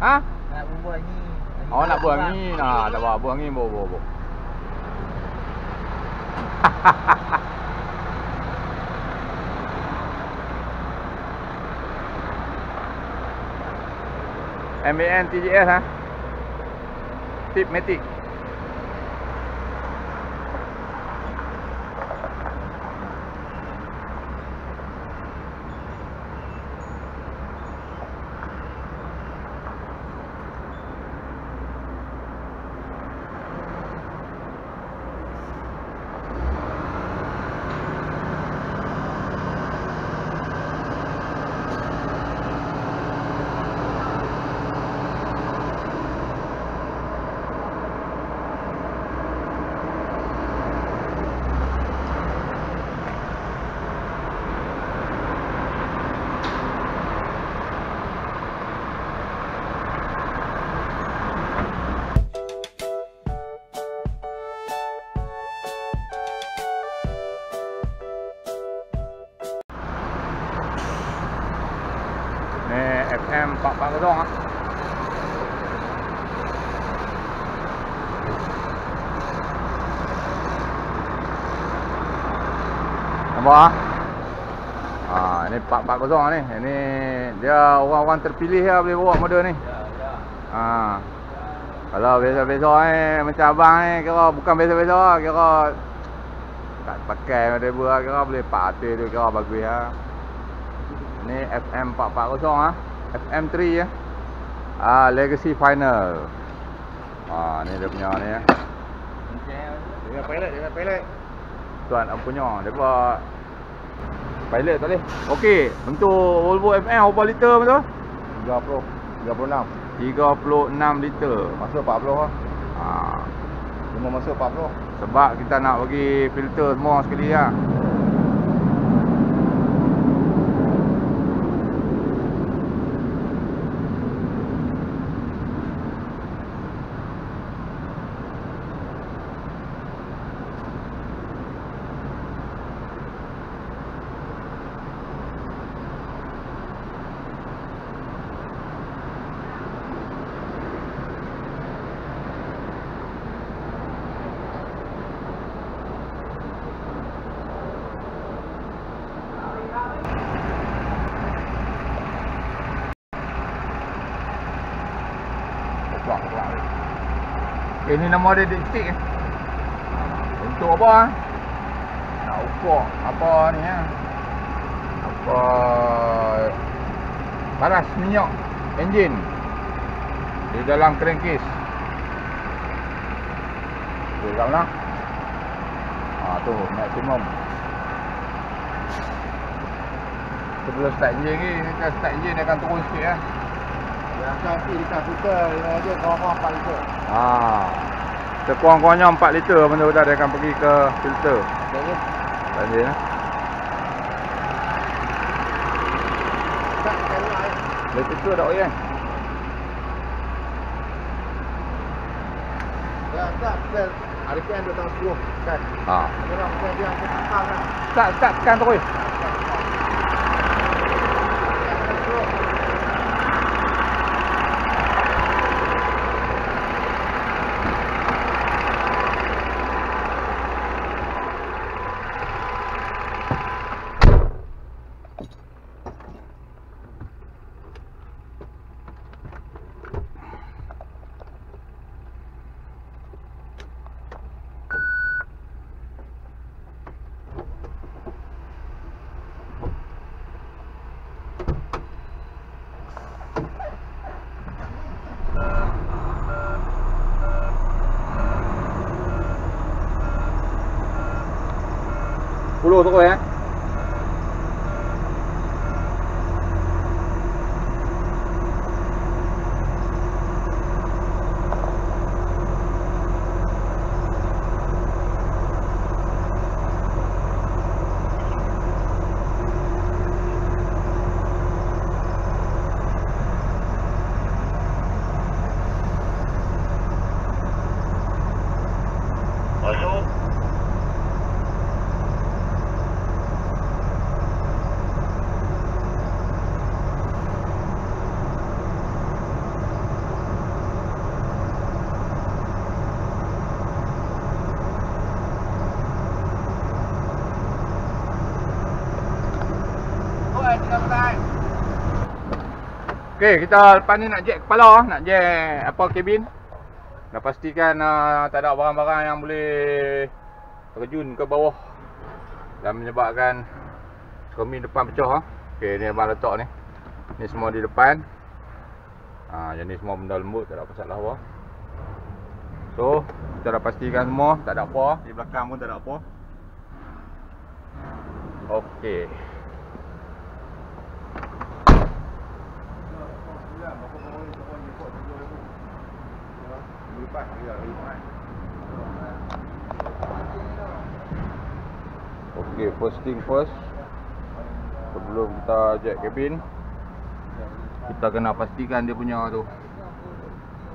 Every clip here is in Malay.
Hả? Nó là bữa nghi là bảo bữa nghi bộ. MAN TGS hả? Tip Matic. FM bọc vào cái rong á. Apa? Ah, ini pak kosong ni. Ini dia orang-orang terpilih lah boleh bawa model ni. Ah. Kalau besok-besok ni macam abang ni kira bukan besok-besok lah, kira tak pakai model buat kira boleh pak hati tu kira bagus lah. Ini FM440 ah. FM3 ya. Legacy Final. Ni dia punya ni ya. Dia pilot. Tuan punya dia buat pilot tak boleh. Okey, untuk Volvo FM berapa liter betul? 36 liter. Masuk 40 ah. Cuma masuk 40. Sebab kita nak bagi filter semua sekali ah. Ya. Ini nama dia diktik eh. Untuk apa? Nak ukur apa ni ya? Apa paras minyak enjin di dalam crankcase. Bolehlah. Tu maksimum. Sebelum start enjin ni, kita start enjin akan turun sikit ya. Yang kaki dekat putar dia korang 4 liter. Sekurang-kurangnya 4 liter benda-benda dia akan pergi ke filter. Okey. Banjir lah. Tak kena air. Lepas tu ada oil kan? Ya, tak. RPM 210 kan? Dia bukan dia angkat kan? Tak, kan terus. Puluh tu ya. Final. Okey, kita lepas ni nak jack kepala, nak jack apa kabin. Dah pastikan tak ada barang-barang yang boleh terjun ke bawah dan menyebabkan kabin depan pecah. Okey, ni abang letak ni. Ni semua di depan. Yang ni semua benda lembut, tak ada masalah apa. So, kita dah pastikan semua, tak ada apa. Di belakang pun tak ada apa. Okey. Okey, first thing first, sebelum kita jack cabin, kita kena pastikan dia punya tu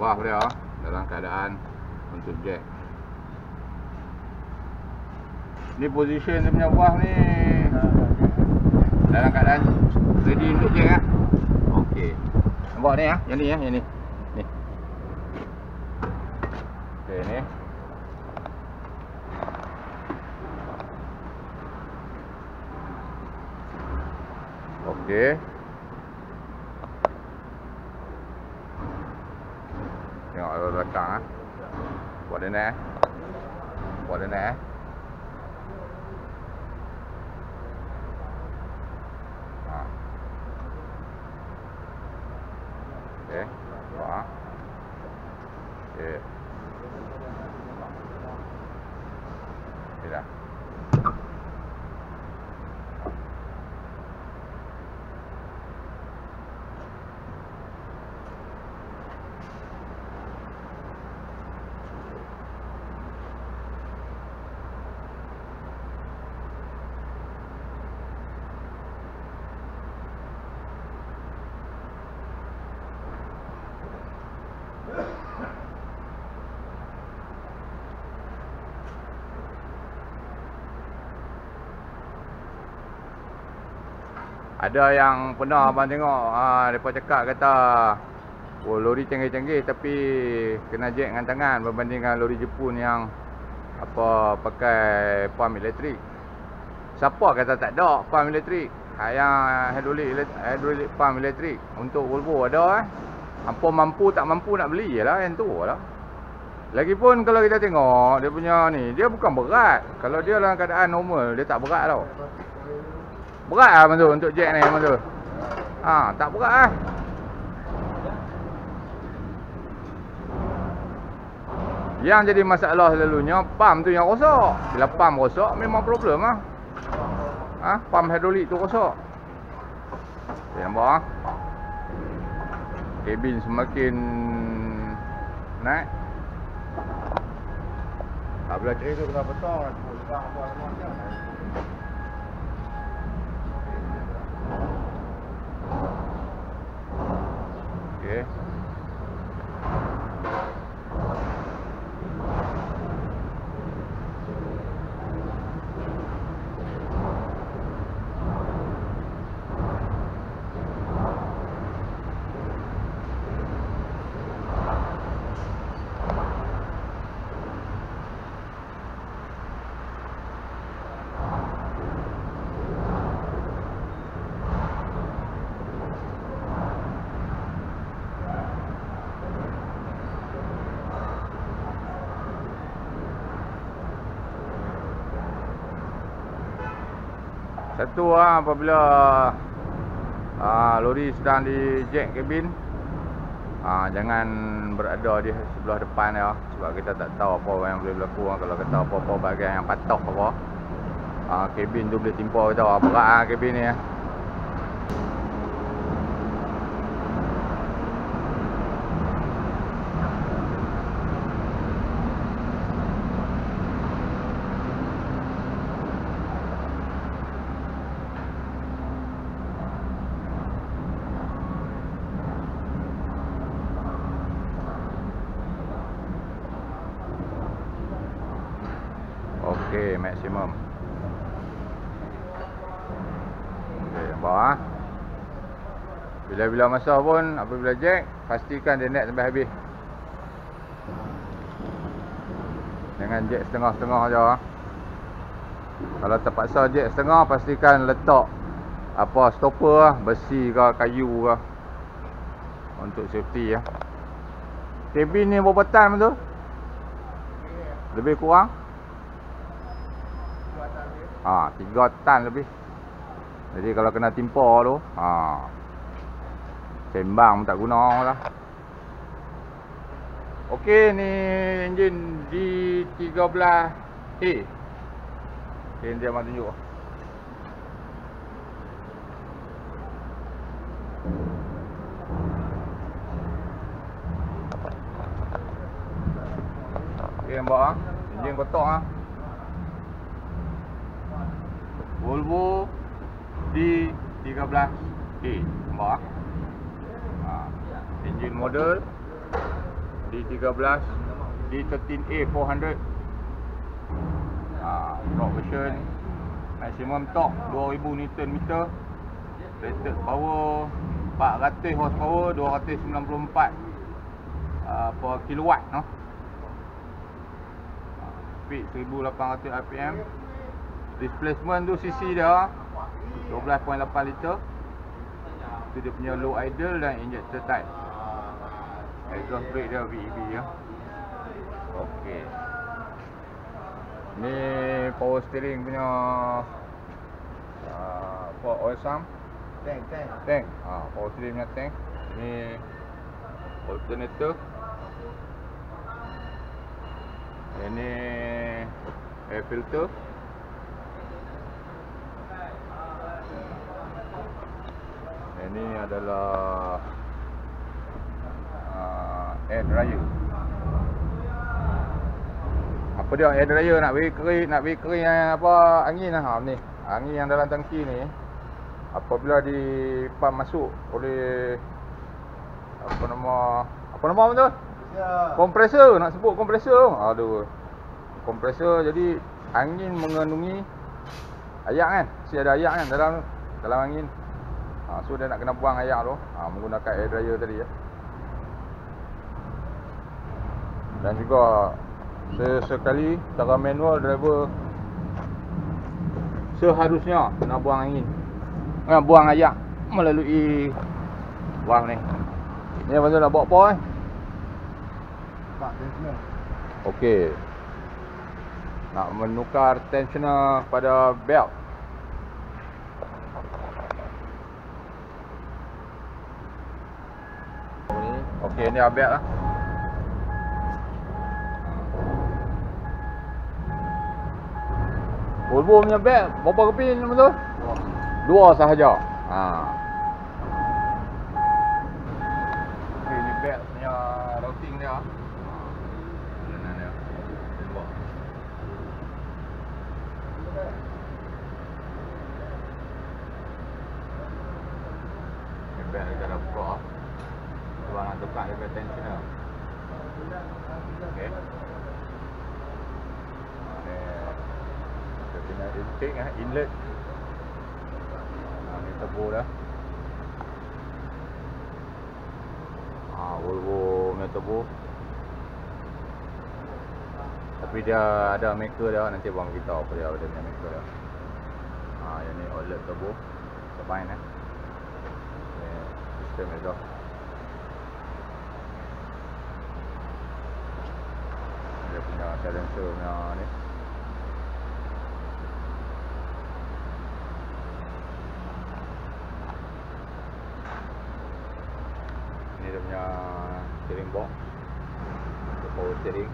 wah dia dalam keadaan untuk jack. Ni position dia punya wah ni dalam keadaan ready untuk jack ah. Okey. Nampak ni ah, yang ni ah, yang ni. Ini okey, tengok ada belakang ah, buat dia naik, buat dia naik. Okey, wah, okey. Dah. Ada yang pernah abang tengok, mereka cakap kata oh, lori canggih-canggih tapi kena jack dengan tangan berbanding dengan lori Jepun yang apa pakai pump elektrik. Siapa kata tak ada pump elektrik? Yang hydraulic pump elektrik untuk Volvo ada eh. Hampa mampu tak mampu nak beli jelah yang tu lah. Lagipun kalau kita tengok dia punya ni, dia bukan berat. Kalau dia dalam keadaan normal dia tak berat tau. Berat lah Mantul untuk jack ni Mantul. Tak berat lah. Yang jadi masalah selalunya pam tu yang rosak. Bila pam rosak memang problem lah. Pam hidrolik tu rosak. Okay, nampak lah. Kabin semakin naik. Tak boleh cari tu kena petang. Okay. Satu lah apabila lori sedang di jack cabin, jangan berada di sebelah depan dia, sebab kita tak tahu apa yang boleh berlaku. Kalau kata apa-apa bahagian yang patah apa, cabin tu boleh timpa kita. Berat lah cabin ni. Oke, maksimum. Oke, nampak. Bila-bila masa pun, apabila jack, pastikan dia naik sampai habis. Jangan jack setengah-setengah je. Kalau terpaksa jack setengah, pastikan letak apa stopper, besi ke, kayu ke, untuk safety ya. Cabin ni berapa time tu? Lebih kurang 3 tan lebih. Jadi kalau kena timpa tu sembang pun tak guna lah. Ok, ni enjin D13A. Ok, nanti abang tunjuk lah. Nampak enjin kotak ah. Volvo D13A. Nampak ah. Enjin model D13A 400. Ah, torque version maksimum torque 2000 Nm. Rated power 400 horsepower, 294 per kilowatt noh. 1800 rpm. Displacement tu cc dia 12.8 liter. Tu dia punya low idle dan injector type. Exhaust brake dia VVB ya. Okey. Ni power steering punya power oil sump. Tank. Power steering punya tank. Ni alternator. Ini air filter. Ini adalah air dryer. Apa dia air dryer nak bagi kering, apa angin lah ni. Angin yang dalam tangki ni apabila dipam masuk oleh apa nama betul? Kompresor, nak sebut kompresor. Aduh. Kompresor, jadi angin mengandungi ayak kan. Mesti ada ayak kan dalam angin. So dia nak kena buang ayak tu menggunakan air dryer tadi ya. Dan juga sesekali secara manual driver seharusnya kena buang angin. Buang ayak melalui valve ni. Ni pasal nak buat apa eh? Okey. Nak menukar tensioner pada belt. Okey, ni belt lah. Volvo punya belt berapa keping betul? 2 sahaja. Okey, ni belt punya routing dia. Bel dia dah buka ah. Tuan nak tukar dia tensioner. Okey. Dia kena intake inlet. Ni turbo dah. Volvo ni turbo. Tapi dia ada maker dah, nanti abang kita apa dia ada maker dah. Yang ni OLED turbo. Combine eh. Sistem dah. Dia punya silencer ni. Ini dia punya steering box. The power steering.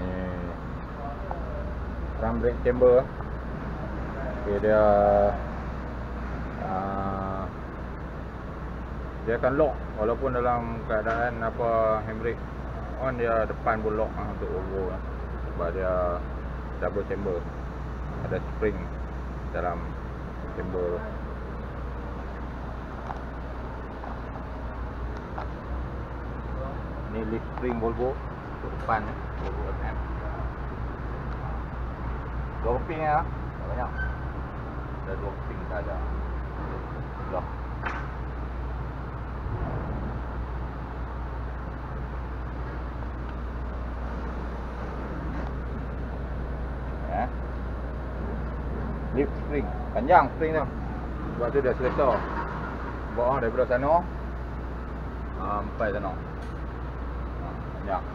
Ni drum brake chamber. Okay, dia akan lock walaupun dalam keadaan handbrake on, dia depan pun lock untuk Volvo sebab dia double chamber, ada spring dalam chamber. Ni leaf spring Volvo depan ni Volvo FM. Dua keping lah, tak banyak. Dah dua keping dah ada. Dah. Lip spring, panjang spring tu. Sebab tu dah selesa. Bawa daripada sana sampai sana. Panjang.